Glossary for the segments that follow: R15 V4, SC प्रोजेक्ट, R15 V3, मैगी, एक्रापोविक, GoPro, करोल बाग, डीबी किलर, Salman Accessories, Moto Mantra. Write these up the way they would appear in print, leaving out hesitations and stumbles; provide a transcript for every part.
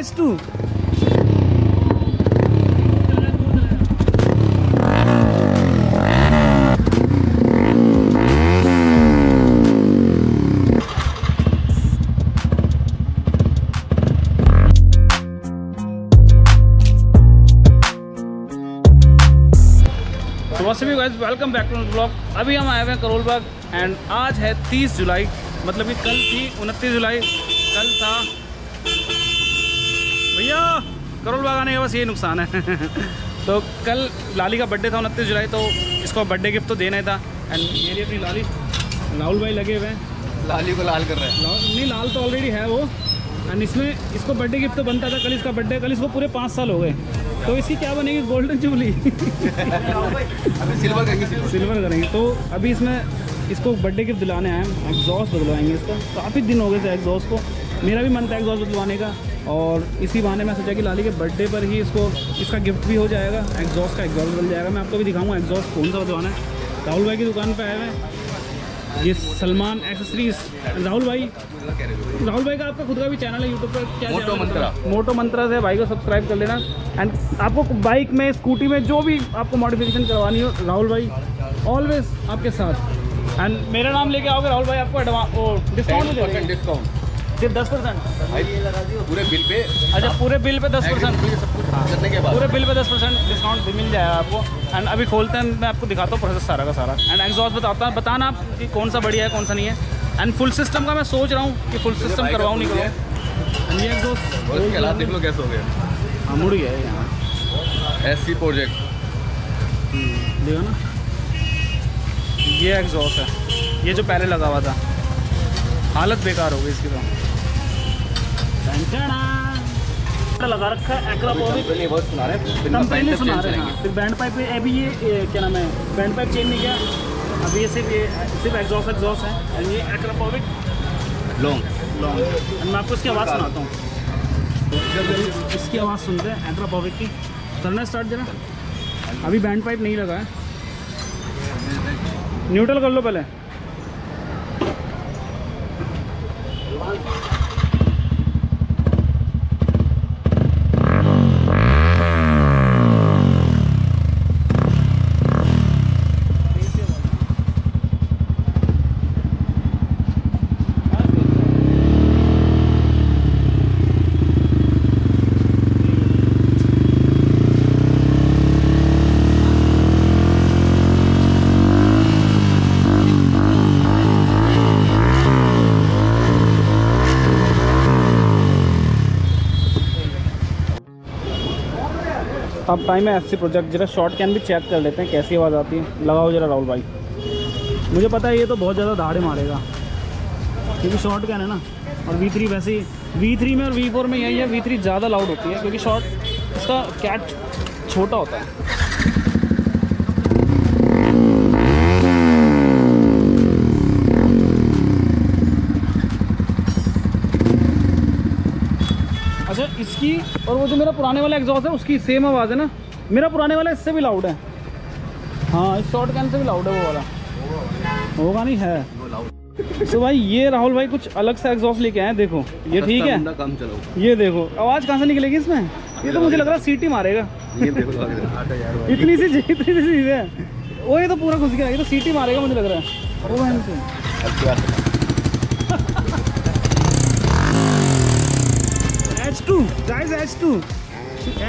guys too. सभी guys welcome back to blog. अभी हम आए हुए हैं करोल बाग एंड आज है 30 जुलाई मतलब कि कल थी 29 जुलाई, कल था भैया करोल बाग आने का बस ये नुकसान है तो कल लाली का बर्थडे था 29 जुलाई, तो इसको बर्थडे गिफ्ट तो देना ही था। एंड मेरी अपनी लाली राहुल भाई लगे हुए हैं, लाली को लाल कर रहे हैं। नहीं लाल तो ऑलरेडी है वो। एंड इसमें इसको बर्थडे गिफ्ट तो बनता था, कल इसका बर्थडे, कल इसको पूरे 5 साल हो गए, तो इसकी क्या बनेगी गोल्डन जुबली सिल्वर करेंगे, सिल्वर करेंगे। तो अभी इसमें इसको बर्थडे गिफ्ट दिलाने आए हैं, एग्जॉस्ट बदलवाएंगे इसको। काफ़ी दिन हो गए थे एग्जॉस्ट को, मेरा भी मन था एग्जॉस्ट बदलवाने का, और इसी बहाने मैं सोचा कि लाली के बर्थडे पर ही इसको इसका गिफ्ट भी हो जाएगा, एग्जॉस्ट का एग्जॉस्ट बदल जाएगा। मैं आपको भी दिखाऊँगा एग्जॉस्ट कौन सा बदलवाना है। राहुल भाई की दुकान पर आए हैं, ये सलमान एक्सेसरीज। राहुल भाई का आपका खुद का भी चैनल है यूट्यूब पर, क्या मोटो मंत्रा, मोटो मंत्रा से भाई को सब्सक्राइब कर लेना। एंड आपको बाइक में, स्कूटी में जो भी आपको मॉडिफिकेशन करवानी हो, राहुल भाई ऑलवेज आपके साथ। एंड मेरा नाम लेके आओगे राहुल भाई, आपको एडवांस डिस्काउंट सिर्फ 10% पूरे बिल पे। अच्छा पूरे बिल पे 10%, पूरे बिल पे 10% डिस्काउंट भी मिल जाएगा आपको। एंड अभी खोलते हैं, मैं आपको दिखाता हूँ प्रोसेस सारा का सारा। एंड एग्जॉस्ट बताना आप कि कौन सा बढ़िया है कौन सा नहीं है। एंड फुल सिस्टम का मैं सोच रहा हूँ कि फुल सिस्टम करवाऊँ नहीं करवाऊँ। ये एग्जॉस्ट कैसे हो गया, मुड़ गया है यहाँ SC प्रोजेक्ट देखो ना। ये एग्जॉस्ट है, ये जो पहले लगा हुआ था, हालत बेकार हो गई इसकी। तो लगा रखा है एक्रापोविक, पहले सुना रहे हैं फिर बैंड पाइप। अभी ये क्या नाम है, बैंड पाइप चेंज नहीं किया, अभी ये सिर्फ एग्जॉस्ट है। ये एक्रापोविक लॉन्ग। मैं आपको इसकी आवाज़ सुनाता हूँ, इसकी आवाज़ सुनते हैं एक्रापोविक की। करना स्टार्ट देना, अभी बैंड पाइप नहीं लगा है। न्यूट्रल कर लो पहले, अब टाइम है SC प्रोजेक्ट। जरा शॉर्ट कैन भी चेक कर लेते हैं कैसी आवाज़ आती है। लगाओ जरा राहुल भाई, मुझे पता है ये तो बहुत ज़्यादा धाड़े मारेगा क्योंकि शॉर्ट कैन है ना। और V3 वैसे ही V3 में और V4 में यही है, V3 ज़्यादा लाउड होती है क्योंकि शॉर्ट इसका कैट छोटा होता है। इसकी और वो जो मेरा पुराने वाला एग्जॉस्ट है उसकी सेम आवाज़ है ना। मेरा पुराने वाला इससे भी लाउड है, हाँ इस शॉर्ट कैन से भी लाउड है वो वाला, होगा नहीं है तो भाई ये राहुल भाई कुछ अलग सा एग्जॉस्ट लेके आए। देखो ये ठीक है, काम चलाओ। ये देखो आवाज़ कहाँ से निकलेगी इसमें, ये तो मुझे लग रहा है सीटी मारेगा। इतनी सी चीज़ है वो, ये तो पूरा घुस गया, ये तो सीटी मारेगा मुझे लग रहा है।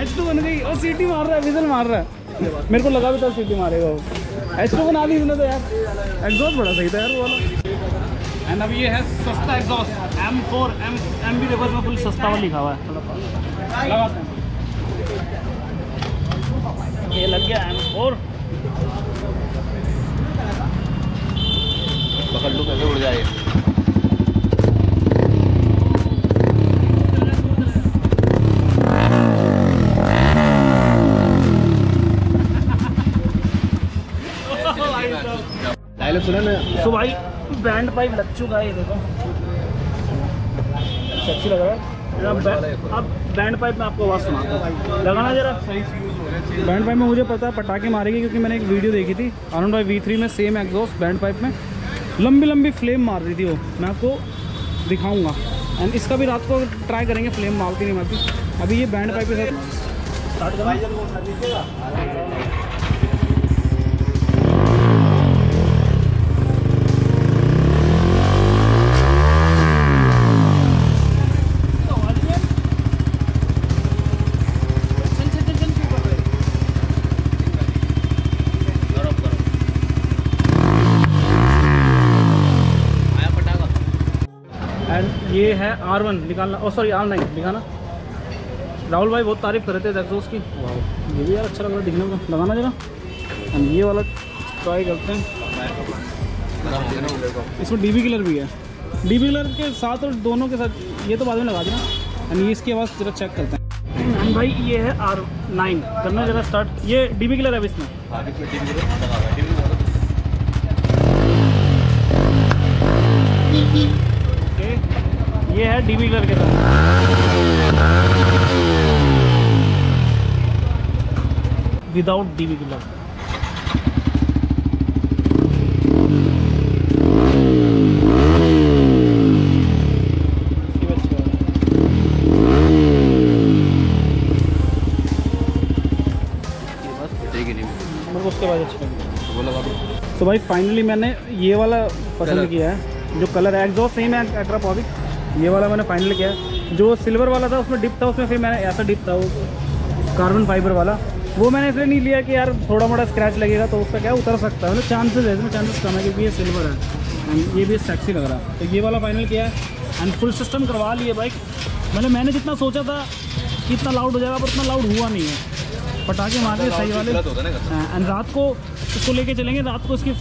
H2 बन गई और सीटी मार रहा है, विजल मार रहा है। मेरे को लगा भी था सीटी मारेगा वो। H2 बना दी इसने तो यार, एग्जॉस्ट बड़ा सही था यार वो वाला। एंड अब ये है सस्ता एग्जॉस्ट M4 MB रिवर्स में, फुल सस्ता वाला लिखा हुआ है, लगाते हैं। ये लग गया M4, पकड़ लो कैसे उड़ जाए। तो भाई बैंड पाइप लग चुका है, ये देखो अच्छी लग रहा है। अब बैंड पाइप में आपको आवाज़ सुनाता हूँ, लगाना जरा। बैंड पाइप में मुझे पता है पटाखे मारेगी क्योंकि मैंने एक वीडियो देखी थी आनंद भाई V3 में, सेम एग्जॉस्ट बैंड पाइप में लंबी लंबी फ्लेम मार रही थी वो, मैं आपको दिखाऊँगा। एंड इसका भी रात को ट्राई करेंगे, फ्लेम मारती नहीं मारती। अभी ये बैंड पाइप है सर। ये है R1 निकालना, ओ सॉरी R9 दिखाना। राहुल भाई बहुत तारीफ कर रहे थे एक्सोस की। वाह ये भी यार अच्छा लग रहा है दिखने में, लगाना जरा। हम ये वाला ट्राई करते हैं, इसमें डीबी किलर भी है। डीबी किलर के साथ और दोनों के साथ ये तो बाद में लगा देना। हम ये इसकी आवाज़ जरा चेक करते हैं। भाई ये है R9 करना जरा स्टार्ट। ये डीबी किलर है इसमें, ये है डीबी किलर के साथ, विदाउट डीबी किलर। उसके बाद अच्छी लगी तो भाई फाइनली मैंने ये वाला पसंद किया है जो कलर है। एग्जॉस्ट सेम है एक्रापोविक, ये वाला मैंने फाइनल किया है। जो सिल्वर वाला था उसमें डिप था, उसमें फिर मैंने ऐसा डिप था वो कार्बन फाइबर वाला, वो मैंने इसलिए नहीं लिया कि यार थोड़ा मोटा स्क्रैच लगेगा तो उसका क्या उतर सकता है, मतलब चांसेस है, इसमें चांसेस कम है क्योंकि ये सिल्वर है एंड ये भी सेक्सी लग रहा है। तो ये वाला फाइनल किया है एंड फुल सिस्टम करवा लिए बाइक। मतलब मैंने जितना सोचा था कि इतना लाउड हो जाएगा पर उतना लाउड हुआ नहीं है, पटाखे मारे सही वाले। एंड रात को इसको लेके चलेंगे, रात को इसकी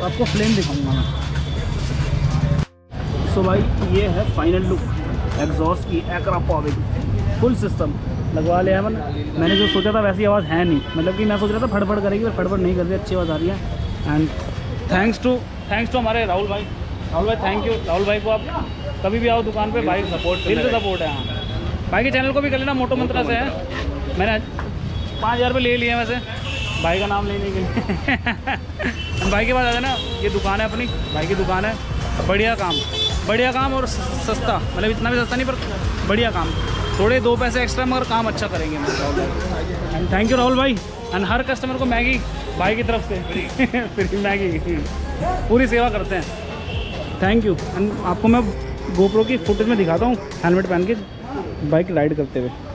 आपको फ्लेम दिखाऊंगा मैं। सो भाई ये है फाइनल लुक एग्जॉस्ट की, एक्रापोविक फुल सिस्टम लगवा लिया है मैंने। मैंने जो सोचा था वैसी आवाज़ है नहीं, मतलब कि मैं सोच रहा था फटफट करेगी पर फटफट नहीं कर रही, अच्छी आवाज़ आ रही है। एंड थैंक्स टू हमारे राहुल भाई थैंक यू। राहुल भाई को आप कभी भी आओ दुकान पे, भाई सपोर्ट दिल से सपोर्ट है। हाँ भाई के चैनल को भी कर लेना, मोटो मंत्रा से है। मैंने 5000 रुपये ले लिए वैसे भाई का नाम लेने के लिए। भाई के पास आ जाना, ये दुकान है अपनी, भाई की दुकान है। बढ़िया काम और सस्ता, मतलब इतना भी सस्ता नहीं पर बढ़िया काम, थोड़े 2 पैसे एक्स्ट्रा मगर काम अच्छा करेंगे। एंड थैंक यू राहुल भाई। एंड हर कस्टमर को मैगी भाई की तरफ से फ्री मैगी पूरी सेवा करते हैं, थैंक यू। एंड आपको मैं GoPro की फुटेज में दिखाता हूँ हेलमेट पहन के बाइक राइड करते हुए।